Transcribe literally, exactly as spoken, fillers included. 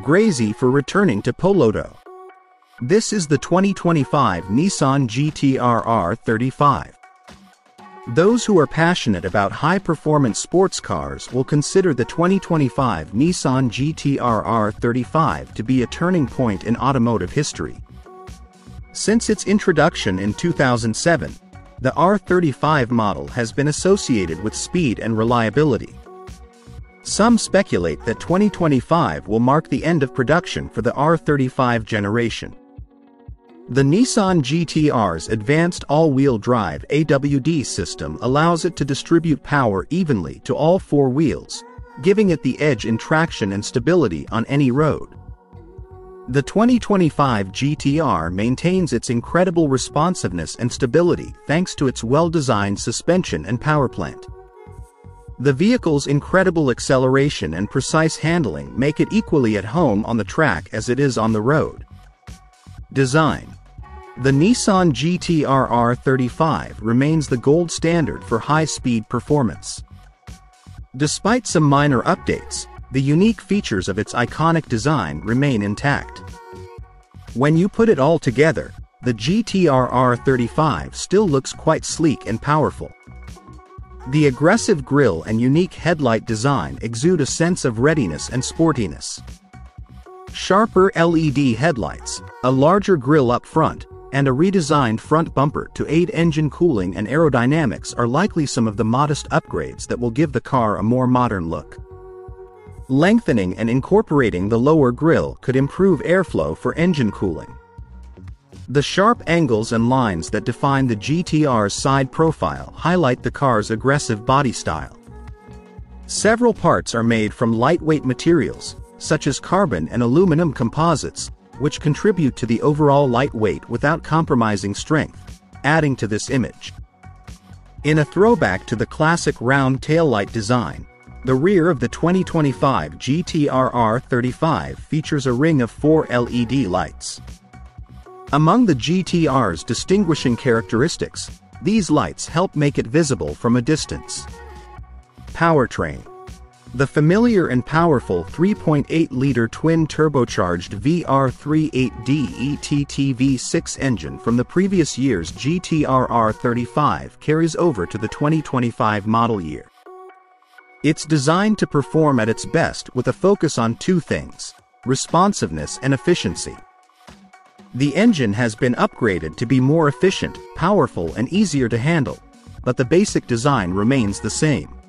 Grazy for returning to PoloTo. This is the twenty twenty-five Nissan G T R R thirty-five. Those who are passionate about high-performance sports cars will consider the twenty twenty-five Nissan G T R R thirty-five to be a turning point in automotive history. Since its introduction in two thousand seven, the R thirty-five model has been associated with speed and reliability. Some speculate that twenty twenty-five will mark the end of production for the R thirty-five generation. The Nissan G T R's advanced all-wheel drive A W D system allows it to distribute power evenly to all four wheels, giving it the edge in traction and stability on any road. The twenty twenty-five G T R maintains its incredible responsiveness and stability thanks to its well-designed suspension and powerplant. The vehicle's incredible acceleration and precise handling make it equally at home on the track as it is on the road. Design. The Nissan G T R R thirty-five remains the gold standard for high-speed performance. Despite some minor updates, the unique features of its iconic design remain intact. When you put it all together, the G T R R thirty-five still looks quite sleek and powerful. The aggressive grille and unique headlight design exude a sense of readiness and sportiness. Sharper L E D headlights, a larger grille up front, and a redesigned front bumper to aid engine cooling and aerodynamics are likely some of the modest upgrades that will give the car a more modern look. Lengthening and incorporating the lower grille could improve airflow for engine cooling. The sharp angles and lines that define the G T R's side profile highlight the car's aggressive body style. Several parts are made from lightweight materials, such as carbon and aluminum composites, which contribute to the overall lightweight without compromising strength, adding to this image. In a throwback to the classic round taillight design, the rear of the twenty twenty-five G T R R thirty-five features a ring of four L E D lights. Among the G T R's distinguishing characteristics, these lights help make it visible from a distance. Powertrain. The familiar and powerful three point eight liter twin-turbocharged V R thirty-eight D E T T V six engine from the previous year's G T R R thirty-five carries over to the twenty twenty-five model year. It's designed to perform at its best with a focus on two things: responsiveness and efficiency. The engine has been upgraded to be more efficient, powerful and easier to handle, but the basic design remains the same.